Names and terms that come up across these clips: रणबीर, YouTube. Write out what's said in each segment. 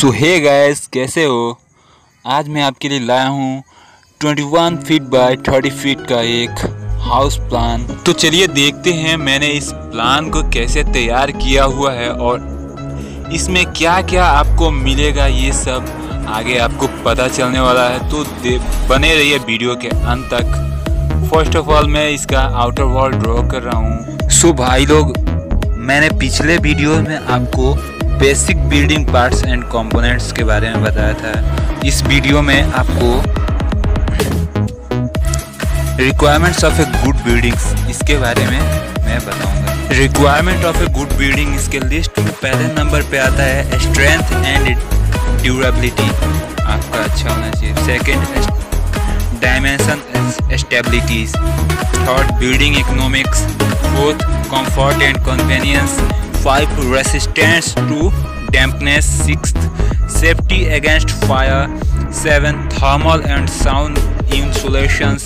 सो hey guys, कैसे हो? आज मैं आपके लिए लाया हूँ 21 फीट बाय 30 फीट का एक हाउस प्लान। तो चलिए देखते हैं मैंने इस प्लान को कैसे तैयार किया हुआ है और इसमें क्या क्या आपको मिलेगा ये सब आगे आपको पता चलने वाला है। तो बने रहिए वीडियो के अंत तक। फर्स्ट ऑफ ऑल मैं इसका आउटर वॉल ड्रॉ कर रहा हूँ। सो भाई लोग, मैंने पिछले वीडियो में आपको basic building parts and components के बारे में बताया था। इस वीडियो में आपको requirements of a good buildings इसके बारे में मैं बताऊंगा। Requirement of a good building इसके लिस्ट में पहले नंबर पे आता है स्ट्रेंथ एंड ड्यूरेबिलिटी, आपका अच्छा होना चाहिए। Second, dimension stabilities. Third, building economics. Fourth, comfort and convenience. 5, resistance to dampness. 6, safety against fire. 7, thermal and sound insulations.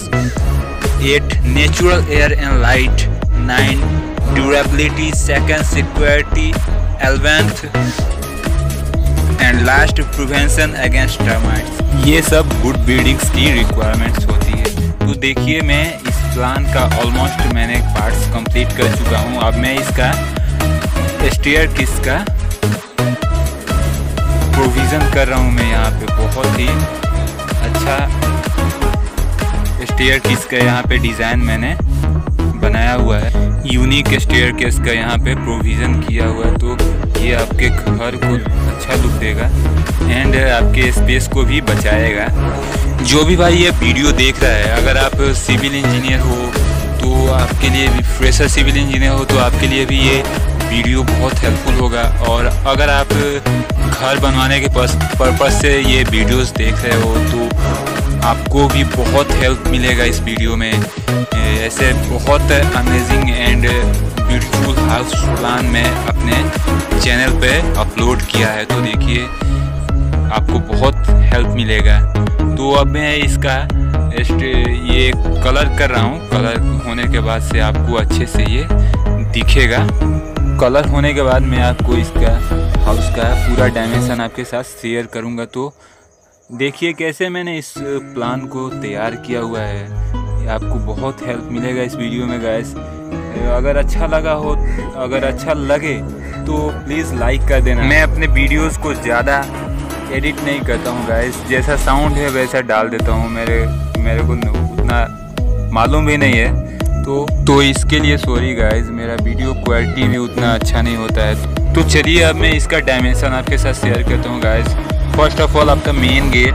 8, natural air and light. 9, durability. 2nd, security. 11th and last, prevention against termites. ये सब good buildings की requirements होती है। तो देखिए, मैं इस plan का ऑलमोस्ट मैंने पार्ट्स कंप्लीट कर चुका हूँ। अब मैं इसका स्टेयर किस का प्रोविज़न कर रहा हूँ। मैं यहाँ पे बहुत ही अच्छा स्टेयर किस का यहाँ पे डिज़ाइन मैंने बनाया हुआ है, यूनिक स्टेयर किस का यहाँ पे प्रोविज़न किया हुआ है। तो ये आपके घर को अच्छा लुक देगा एंड आपके स्पेस को भी बचाएगा। जो भी भाई ये वीडियो देख रहा है, अगर आप सिविल इंजीनियर हो तो आपके लिए भी, फ्रेशर सिविल इंजीनियर हो तो आपके लिए भी ये वीडियो बहुत हेल्पफुल होगा। और अगर आप घर बनवाने के पर्पस से ये वीडियोस देख रहे हो तो आपको भी बहुत हेल्प मिलेगा इस वीडियो में। ऐसे बहुत amazing and beautiful house plan में अपने चैनल पे अपलोड किया है, तो देखिए आपको बहुत हेल्प मिलेगा। तो अब मैं इसका ये कलर कर रहा हूँ। कलर होने के बाद से आपको अच्छे से ये दिखेगा। कलर होने के बाद मैं आपको इसका हाउस का पूरा डायमेंशन आपके साथ शेयर करूँगा। तो देखिए कैसे मैंने इस प्लान को तैयार किया हुआ है, आपको बहुत हेल्प मिलेगा इस वीडियो में गाइस। अगर अच्छा लगे तो प्लीज़ लाइक कर देना। मैं अपने वीडियोज़ को ज़्यादा एडिट नहीं करता हूँ गाइस, जैसा साउंड है वैसा डाल देता हूँ। मेरे को उतना मालूम भी नहीं है तो इसके लिए सॉरी गाइस, मेरा वीडियो क्वालिटी भी उतना अच्छा नहीं होता है। तो चलिए अब मैं इसका डायमेंशन आपके साथ शेयर करता हूँ गाइस। फर्स्ट ऑफ ऑल आपका मेन गेट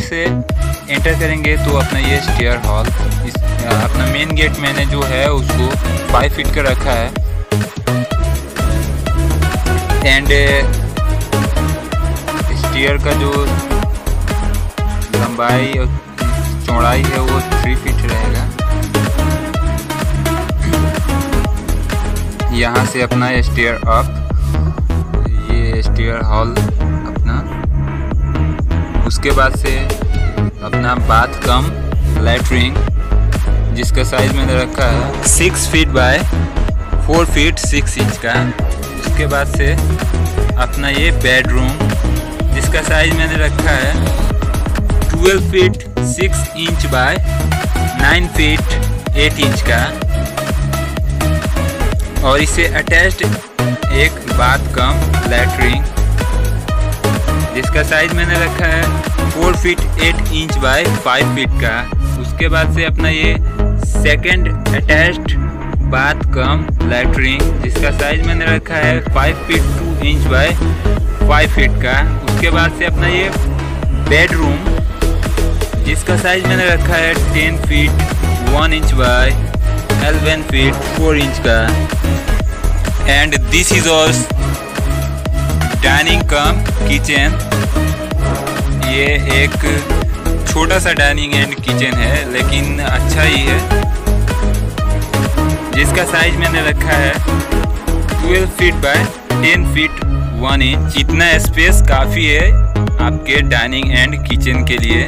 से एंटर करेंगे तो अपना ये स्टेयर हॉल। अपना मेन गेट मैंने जो है उसको 5 फीट का रखा है एंड स्टेयर का जो लंबाई और चौड़ाई है वो 3 फीट रहेगा। यहाँ से अपना स्टेयर अप, ये स्टेयर हॉल अपना। उसके बाद से अपना बाथ कम लैट्रिन, जिसका साइज मैंने रखा है 6 फीट बाय 4 फीट 6 इंच का। उसके बाद से अपना ये बेडरूम, इसका साइज मैंने रखा है 12 feet 6 inch by 9 feet 8 inch का। और इसे अटैच्ड एक बाथ कम लैट्रिन, जिसका साइज मैंने रखा है 4 फीट 8 इंच बाय 5 फीट का। उसके बाद से अपना ये second attached bath cum latrine, जिसका साइज मैंने रखा है 5 फीट 2 इंच बाय 5 फीट का। उसके बाद से अपना ये बेडरूम, जिसका साइज मैंने रखा है 10 feet 1 inch by 11 feet 4 inch का। And this is our dining cum kitchen. ये एक छोटा सा डाइनिंग एंड किचन है लेकिन अच्छा ही है, जिसका साइज मैंने रखा है 12 फीट बाय 10 फीट 1 इंच। इतना स्पेस काफ़ी है आपके डाइनिंग एंड किचन के लिए।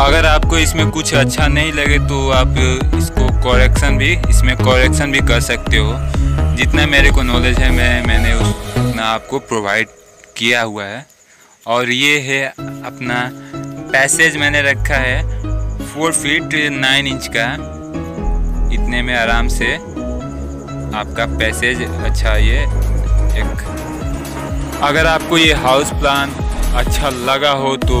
अगर आपको इसमें कुछ अच्छा नहीं लगे तो आप इसको करेक्शन भी कर सकते हो। जितना मेरे को नॉलेज है मैंने उतना आपको प्रोवाइड किया हुआ है। और ये है अपना पैसेज, मैंने रखा है 4 फीट 9 इंच का। इतने में आराम से आपका पैसेज अच्छा। ये एक, अगर आपको ये हाउस प्लान अच्छा लगा हो तो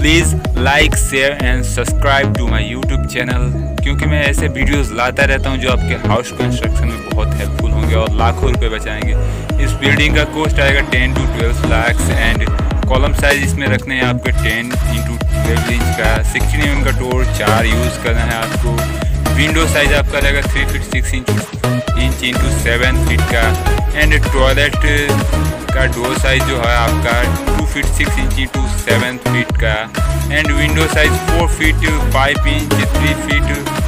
please like share and subscribe to my YouTube channel, क्योंकि मैं ऐसे वीडियोस लाता रहता हूं जो आपके हाउस कंस्ट्रक्शन में बहुत हेल्पफुल होंगे और लाखों रुपए बचाएंगे। इस बिल्डिंग का कॉस्ट आएगा 10 to 12 lakh and column size इसमें रखने हैं आपके 10 into 12 इंच का। 16 mm का डोर 4 यूज़ करना है आपको। विंडो साइज आपका रहेगा 3 फीट 6 इंच into 7 फीट का। एंड टॉयलेट का डोर साइज जो है आपका 2 फीट 6 इंच into 7 फीट का। And window size 4 feet 5 inch 3 feet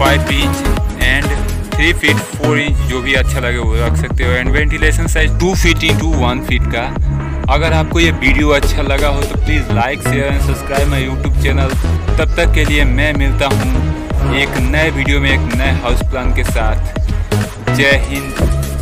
5 inch and 3 feet 4 inch, जो भी अच्छा लगे वो रख सकते हो। And ventilation size 2 feet into 1 feet का। अगर आपको ये वीडियो अच्छा लगा हो तो please like share and subscribe my YouTube channel. तब तक के लिए मैं मिलता हूँ एक नए वीडियो में एक नए हाउस प्लान के साथ। जय हिंद।